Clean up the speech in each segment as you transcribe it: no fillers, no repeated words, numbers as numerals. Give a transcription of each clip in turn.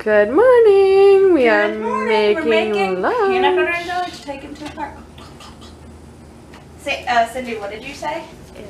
Good morning. We're making lunch. Peanut butter and jelly to take into the park. Say, Cindy, what did you say? Yeah.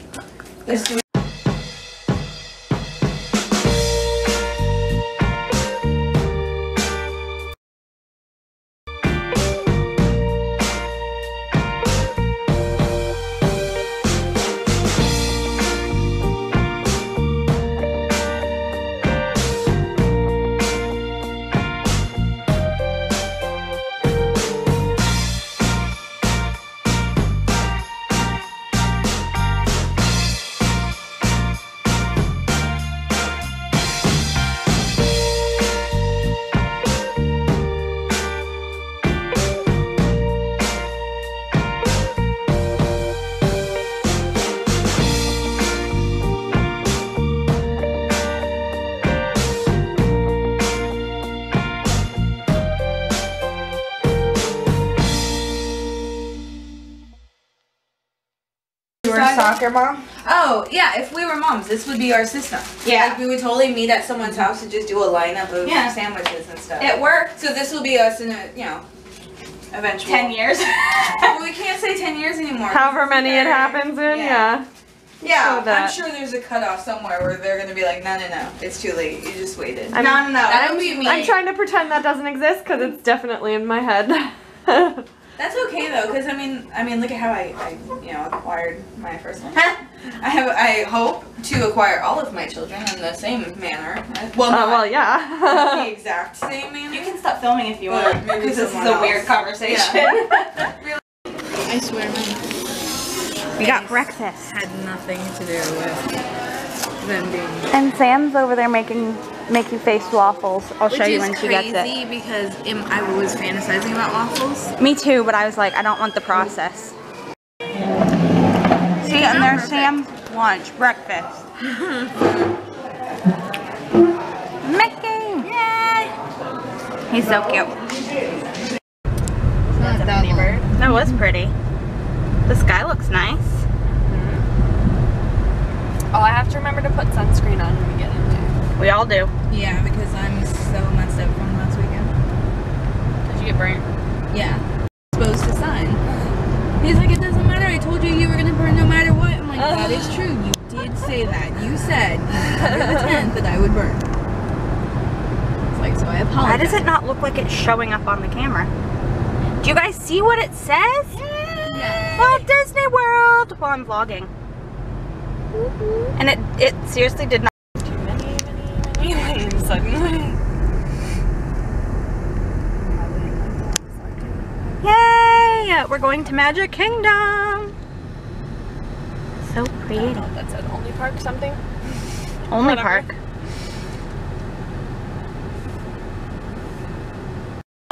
Soccer mom? Oh, yeah, if we were moms, this would be our system. Yeah. Like, we would totally meet at someone's house and just do a lineup of sandwiches and stuff. It worked. So this will be us in a, you know, eventually. 10 years? Well, we can't say 10 years anymore. However many it happens in, yeah. Yeah, so I'm sure there's a cutoff somewhere where they're going to be like, no, no, no, it's too late. You just waited. No, no, no. That would be me. I'm trying to pretend that doesn't exist because it's definitely in my head. That's okay though, because I mean, look at how I acquired my first one. I hope to acquire all of my children in the same manner. Well, well, yeah, the exact same manner. You can stop filming if you want, because this is a weird conversation. Yeah. I swear, man. We got breakfast. Had nothing to do with them being. And Sam's over there making. Make you face waffles. I'll show you when she gets it. Which is crazy because I was fantasizing about waffles. Me too, but I was like, I don't want the process. See, and there's Sam's lunch, breakfast. Mickey! Yay! He's so cute. That's a funny bird. That was pretty. The sky looks nice. Mm-hmm. Oh, I have to remember to put sunscreen on when we get in. We all do. Yeah, because I'm so messed up from last weekend. Did you get burnt? Yeah. Supposed to sign. He's like, it doesn't matter. I told you were gonna burn no matter what. I'm like, that is true. You did say that. You said on the 10th that I would burn. It's like, so I apologize. Why does it not look like it's showing up on the camera? Do you guys see what it says? Yeah. Walt Disney World. Well, I'm vlogging. Mm-hmm. And it seriously did not. Suddenly. Yay! We're going to Magic Kingdom. So pretty. I don't know what that said. Only park something? Only park.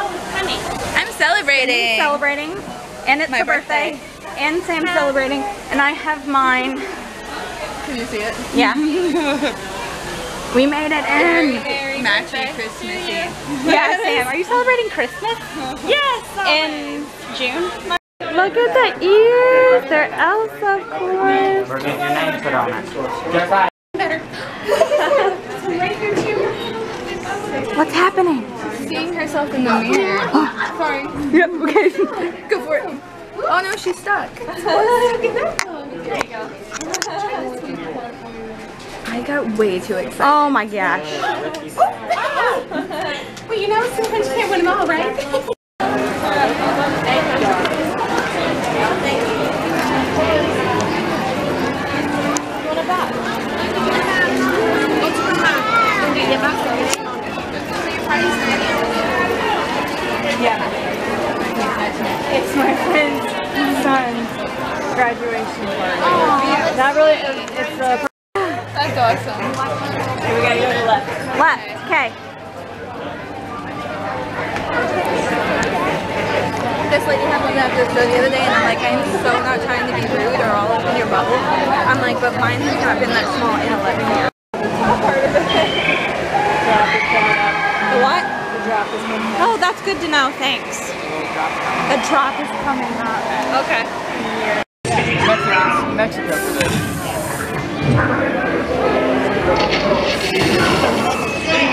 Honey, I'm celebrating. I'm celebrating. And it's my birthday. And Sam's celebrating. And I have mine. Can you see it? Yeah. We made it in. Matching Christmas Eve. Yeah, Sam, are you celebrating Christmas? Yes! In June. Look at the ears. They're Elsa, of course. We're getting your name put on it. What's happening? She's seeing herself in the mirror. Sorry. Yep, okay. Go for it. Oh no, she's stuck. There you go. I got way too excited. Oh my gosh. Well, you know, sometimes you can't win them all, right? Yeah. It's my friend's son's graduation party. That really is, it's a that's awesome. Okay, we gotta go to the left. Left, okay. This lady happened to have this show the other day, and I'm like, I'm so not trying to be rude or all up in your bubble. I'm like, but mine has not been that small in 11 years. The top part of it. The drop is coming up. The what? The drop is coming up. Oh, that's good to know, thanks. The drop is coming up. Okay. Mexico for this. They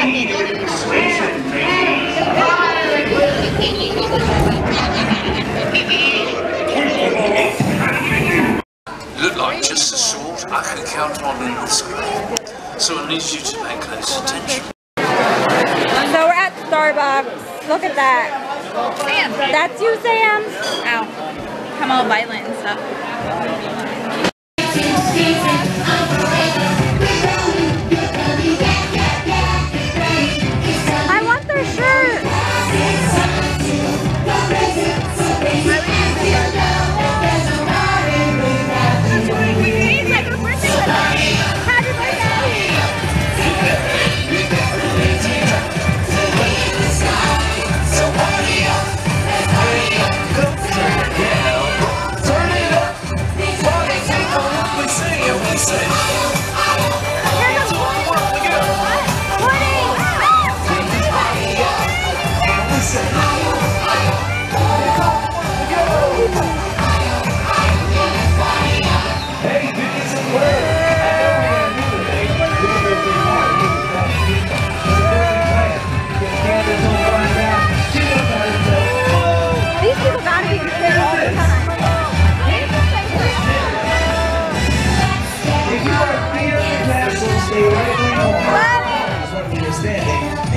needed a station. Starbucks. Look at that. Sam. That's you, Sam? Ow. I'm all violent and stuff.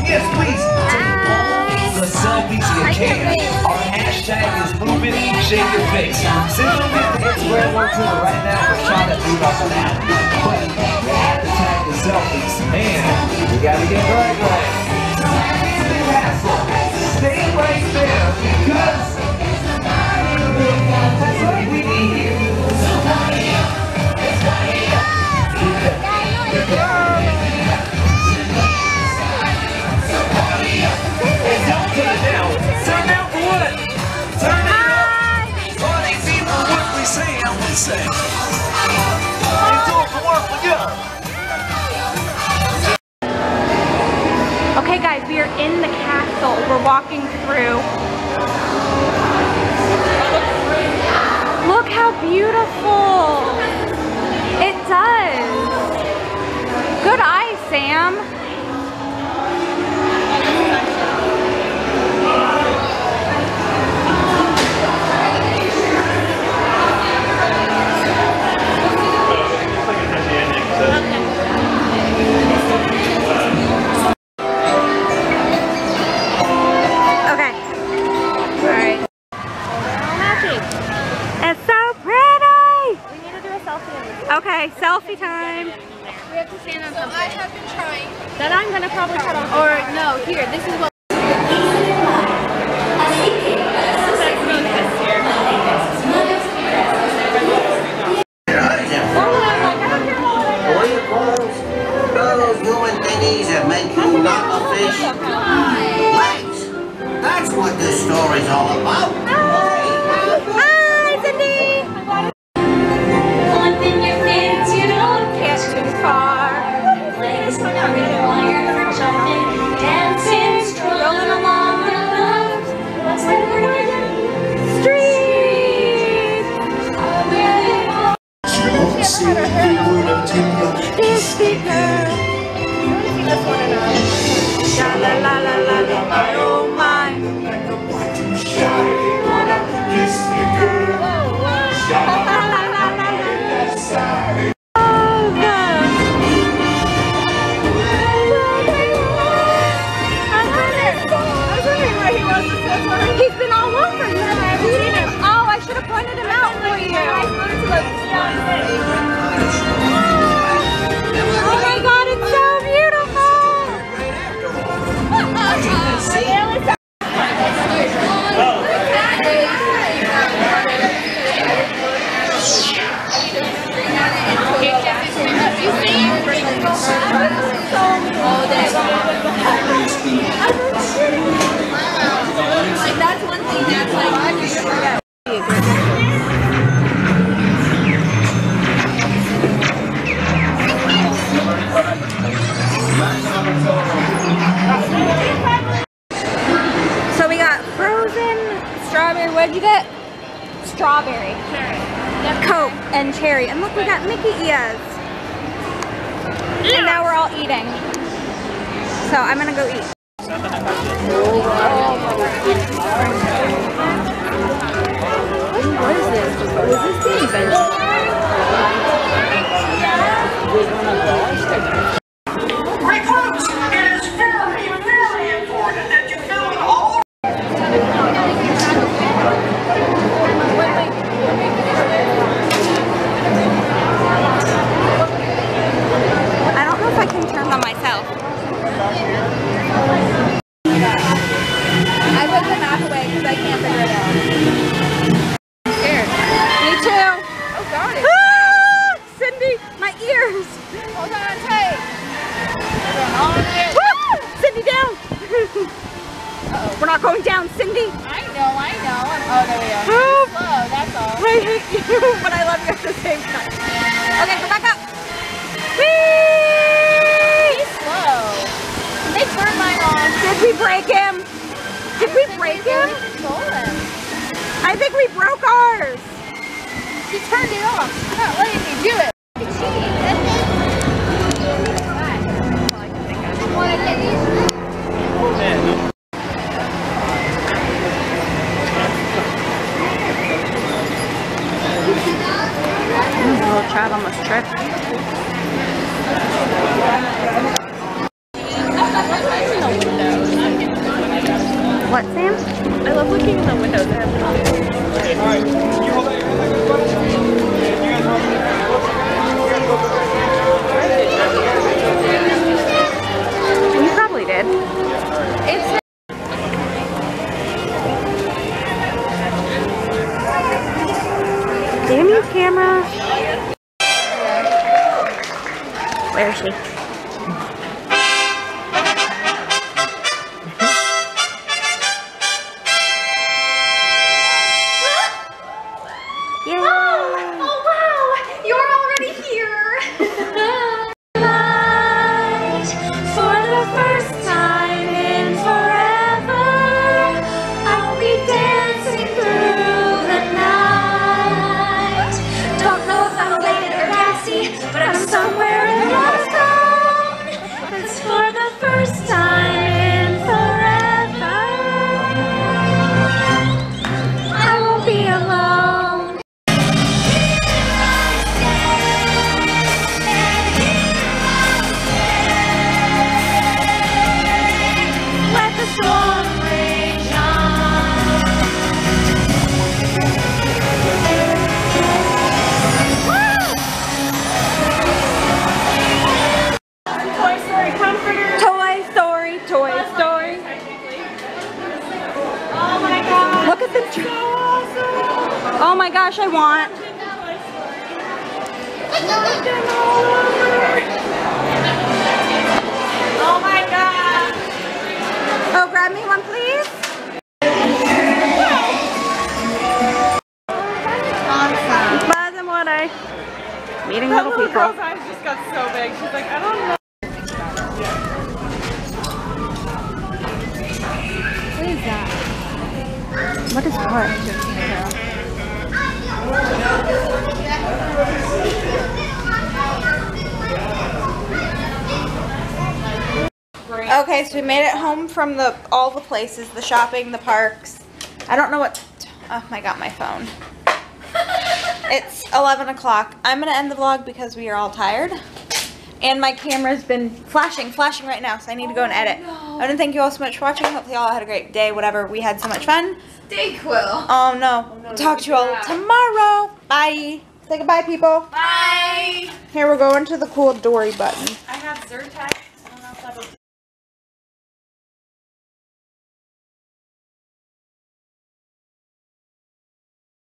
Yes, please take all the selfies you can. Our hashtag is moving, shake your face. Send them in, it's where we're to right now. We're trying to move us out. But the hashtag is selfies. Man, you gotta get right. So that's the hassle. Stay right there because that's what we need here. Somebody else, somebody else. Okay guys, we are in the castle. We're walking through. Look how beautiful it does. Good eye, Sam. Okay, selfie time. We have to stand on something. So I have been trying. That I'm gonna probably cut on. Or no, here. This is what. Those human thingies that make you not a fish. Right. That's what this story's all about. Hi, Cindy. What'd you get? Strawberry. Cherry. Yep. Coke and cherry. And look, we got Mickey Ears. And now we're all eating. So I'm gonna go eat. What is this? Is this the adventure? Recruits, it is very, very important that you I'm scared. Me too. Oh God. Ah, Cindy, my ears. Hold on tight. Woo! Cindy down. Uh-oh. We're not going down, Cindy. I know. Oh, there we are. Oh, slow, that's all. I hate you, but I love you at the same time. Okay, go back up. Whee! He's slow. Did they turn mine on? Did we break him? Did we break him? I think we broke ours. She turned it off. She's not letting me do it. What, Sam? I love looking in the windows. I have to. You probably did. It's damn you, camera. Where is she? Oh my gosh, I want. Oh my God. Oh, grab me one, please. Awesome. Buzz and what I. Meeting little people. That girl's eyes just got so big. She's like, I don't know. What is that? What is part? Okay, so we made it home from all the places, the shopping, the parks. I don't know what. Oh, I got my phone. It's 11 o'clock. I'm gonna end the vlog because we are all tired. And my camera's been flashing right now, so I need to go and edit. I want to thank you all so much for watching. Hopefully you all had a great day, whatever. We had so much fun. Stay cool. Oh, no. We'll talk to you all tomorrow. Bye. Say goodbye, people. Bye. Here, we're going to the cool Dory button. I have Zyrtec.